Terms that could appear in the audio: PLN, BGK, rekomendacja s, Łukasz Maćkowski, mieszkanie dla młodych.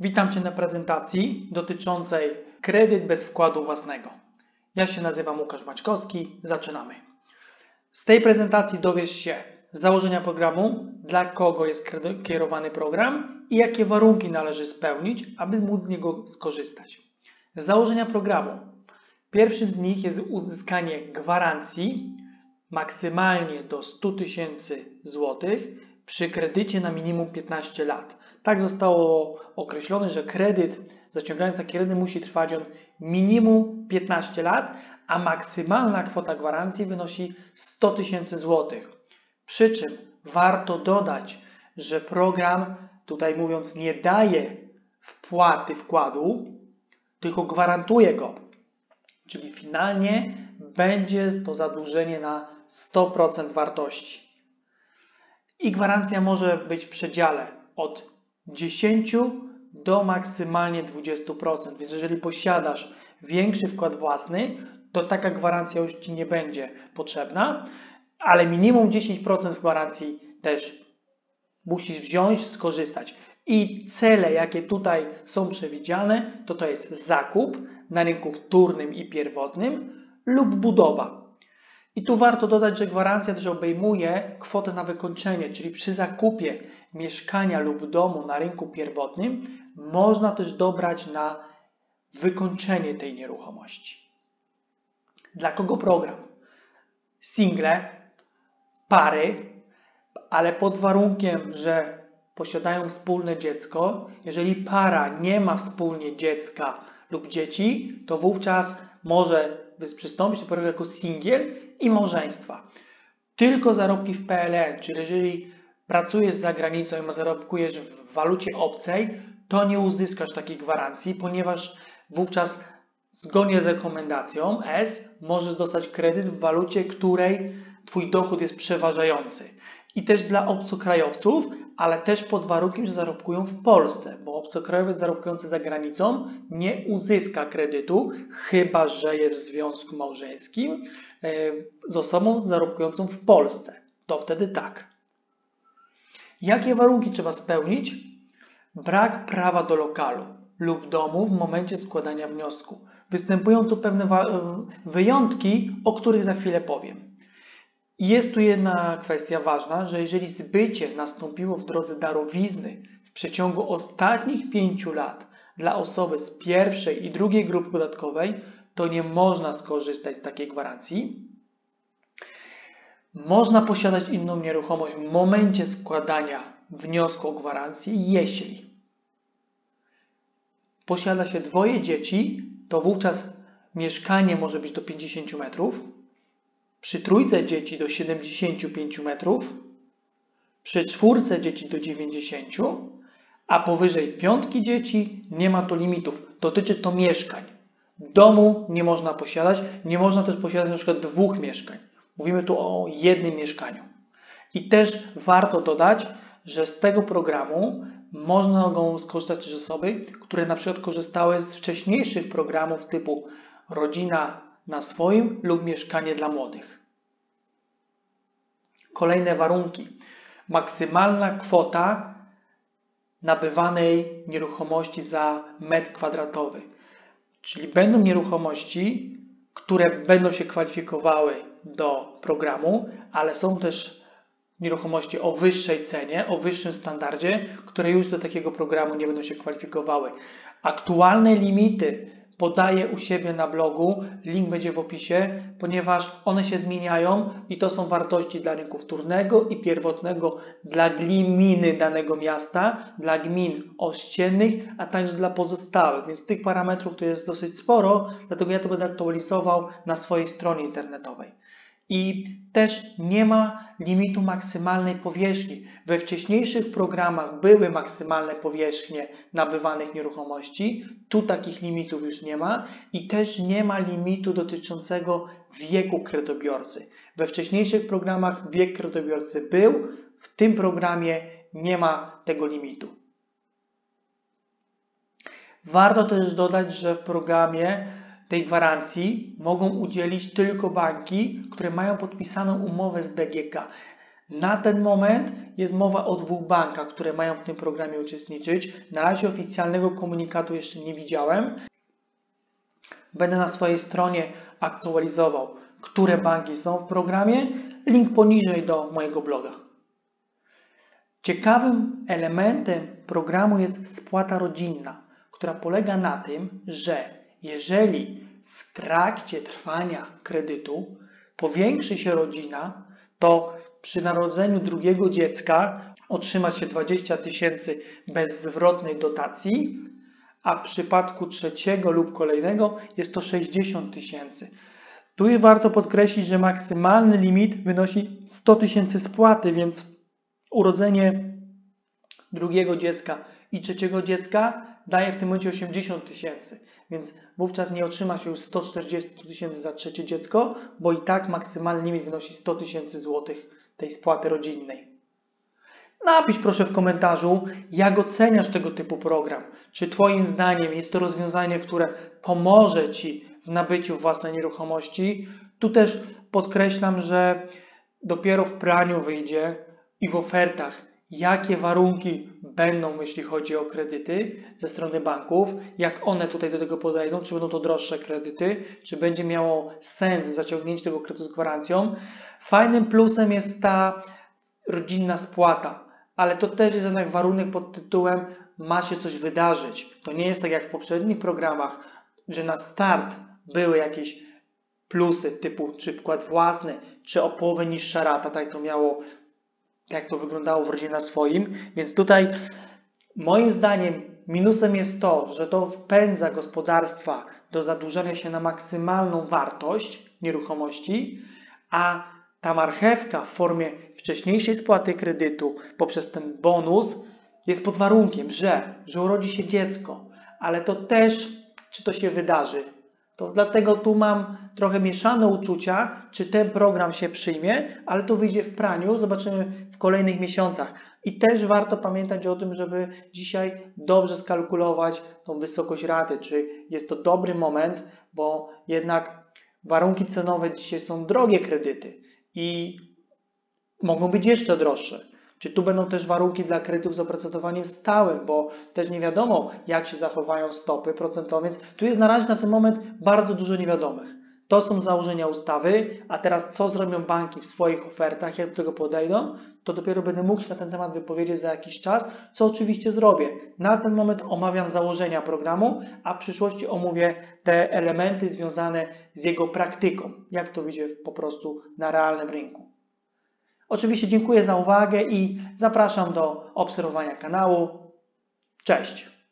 Witam Cię na prezentacji dotyczącej kredyt bez wkładu własnego. Ja się nazywam Łukasz Maćkowski. Zaczynamy. Z tej prezentacji dowiesz się założenia programu, dla kogo jest kierowany program i jakie warunki należy spełnić, aby móc z niego skorzystać. Założenia programu. Pierwszym z nich jest uzyskanie gwarancji maksymalnie do 100 tysięcy złotych przy kredycie na minimum 15 lat. Tak zostało określone, że kredyt, zaciągając taki kredyt, musi trwać on minimum 15 lat, a maksymalna kwota gwarancji wynosi 100 tysięcy złotych. Przy czym warto dodać, że program, tutaj mówiąc, nie daje wkładu, tylko gwarantuje go. Czyli finalnie będzie to zadłużenie na 100% wartości. I gwarancja może być w przedziale od 10 do maksymalnie 20%. Więc jeżeli posiadasz większy wkład własny, to taka gwarancja już Ci nie będzie potrzebna, ale minimum 10% gwarancji też musisz wziąć, skorzystać. I cele, jakie tutaj są przewidziane, to jest zakup na rynku wtórnym i pierwotnym lub budowa. I tu warto dodać, że gwarancja też obejmuje kwotę na wykończenie, czyli przy zakupie mieszkania lub domu na rynku pierwotnym można też dobrać na wykończenie tej nieruchomości. Dla kogo program? Single, pary, ale pod warunkiem, że posiadają wspólne dziecko. Jeżeli para nie ma wspólnie dziecka lub dzieci, to wówczas może przystąpić do programu jako singiel i małżeństwa. Tylko zarobki w PLN, czyli jeżeli pracujesz za granicą i zarobkujesz w walucie obcej, to nie uzyskasz takiej gwarancji, ponieważ wówczas zgodnie z rekomendacją S możesz dostać kredyt w walucie, której Twój dochód jest przeważający. I też dla obcokrajowców, ale też pod warunkiem, że zarobkują w Polsce, bo obcokrajowiec zarobkujący za granicą nie uzyska kredytu, chyba że jest w związku małżeńskim z osobą zarobkującą w Polsce. To wtedy tak. Jakie warunki trzeba spełnić? Brak prawa do lokalu lub domu w momencie składania wniosku. Występują tu pewne wyjątki, o których za chwilę powiem. Jest tu jedna kwestia ważna, że jeżeli zbycie nastąpiło w drodze darowizny w przeciągu ostatnich 5 lat dla osoby z pierwszej i drugiej grupy podatkowej, to nie można skorzystać z takiej gwarancji. Można posiadać inną nieruchomość w momencie składania wniosku o gwarancję, jeśli posiada się 2 dzieci, to wówczas mieszkanie może być do 50 metrów. Przy 3 dzieci do 75 metrów, przy 4 dzieci do 90, a powyżej 5 dzieci nie ma to limitów. Dotyczy to mieszkań. Domu nie można posiadać, nie można też posiadać na przykład 2 mieszkań. Mówimy tu o 1 mieszkaniu. I też warto dodać, że z tego programu można go skorzystać też osoby, które na przykład korzystały z wcześniejszych programów typu Rodzina na swoim lub mieszkanie dla młodych. Kolejne warunki. Maksymalna kwota nabywanej nieruchomości za metr kwadratowy. Czyli będą nieruchomości, które będą się kwalifikowały do programu, ale są też nieruchomości o wyższej cenie, o wyższym standardzie, które już do takiego programu nie będą się kwalifikowały. Aktualne limity podaję u siebie na blogu, link będzie w opisie, ponieważ one się zmieniają i to są wartości dla rynku wtórnego i pierwotnego dla gminy danego miasta, dla gmin ościennych, a także dla pozostałych. Więc tych parametrów tu jest dosyć sporo, dlatego ja to będę aktualizował na swojej stronie internetowej. I też nie ma limitu maksymalnej powierzchni. We wcześniejszych programach były maksymalne powierzchnie nabywanych nieruchomości. Tu takich limitów już nie ma. I też nie ma limitu dotyczącego wieku kredytobiorcy. We wcześniejszych programach wiek kredytobiorcy był, w tym programie nie ma tego limitu. Warto też dodać, że w programie tej gwarancji mogą udzielić tylko banki, które mają podpisaną umowę z BGK. Na ten moment jest mowa o 2 bankach, które mają w tym programie uczestniczyć. Na razie oficjalnego komunikatu jeszcze nie widziałem. Będę na swojej stronie aktualizował, które banki są w programie. Link poniżej do mojego bloga. Ciekawym elementem programu jest spłata rodzinna, która polega na tym, że jeżeli w trakcie trwania kredytu powiększy się rodzina, to przy narodzeniu drugiego dziecka otrzyma się 20 tysięcy bezzwrotnej dotacji, a w przypadku trzeciego lub kolejnego jest to 60 tysięcy. Tu warto podkreślić, że maksymalny limit wynosi 100 tysięcy spłaty, więc urodzenie drugiego dziecka i trzeciego dziecka daje w tym momencie 80 tysięcy, więc wówczas nie otrzyma się już 140 tysięcy za trzecie dziecko, bo i tak maksymalny limit wynosi 100 tysięcy złotych tej spłaty rodzinnej. Napisz proszę w komentarzu, jak oceniasz tego typu program. Czy Twoim zdaniem jest to rozwiązanie, które pomoże Ci w nabyciu własnej nieruchomości? Tu też podkreślam, że dopiero w praniu wyjdzie i w ofertach, jakie warunki będą, jeśli chodzi o kredyty ze strony banków, jak one tutaj do tego podejdą, czy będą to droższe kredyty, czy będzie miało sens zaciągnięcie tego kredytu z gwarancją. Fajnym plusem jest ta rodzinna spłata, ale to też jest jednak warunek pod tytułem ma się coś wydarzyć. To nie jest tak jak w poprzednich programach, że na start były jakieś plusy typu czy wkład własny, czy o połowę niższa rata, tak to miało, jak to wyglądało w Rodzinie na Swoim. Więc tutaj moim zdaniem minusem jest to, że to wpędza gospodarstwa do zadłużania się na maksymalną wartość nieruchomości, a ta marchewka w formie wcześniejszej spłaty kredytu poprzez ten bonus jest pod warunkiem, że urodzi się dziecko, ale to też, czy to się wydarzy. To dlatego tu mam trochę mieszane uczucia, czy ten program się przyjmie, ale to wyjdzie w praniu, zobaczymy w kolejnych miesiącach. I też warto pamiętać o tym, żeby dzisiaj dobrze skalkulować tą wysokość raty, czy jest to dobry moment, bo jednak warunki cenowe dzisiaj są drogie kredyty i mogą być jeszcze droższe. Czy tu będą też warunki dla kredytów z oprocentowaniem stałym, bo też nie wiadomo, jak się zachowają stopy procentowe, więc tu jest na razie na ten moment bardzo dużo niewiadomych. To są założenia ustawy, a teraz co zrobią banki w swoich ofertach, jak do tego podejdą, to dopiero będę mógł się na ten temat wypowiedzieć za jakiś czas, co oczywiście zrobię. Na ten moment omawiam założenia programu, a w przyszłości omówię te elementy związane z jego praktyką, jak to widzę po prostu na realnym rynku. Oczywiście dziękuję za uwagę i zapraszam do obserwowania kanału. Cześć!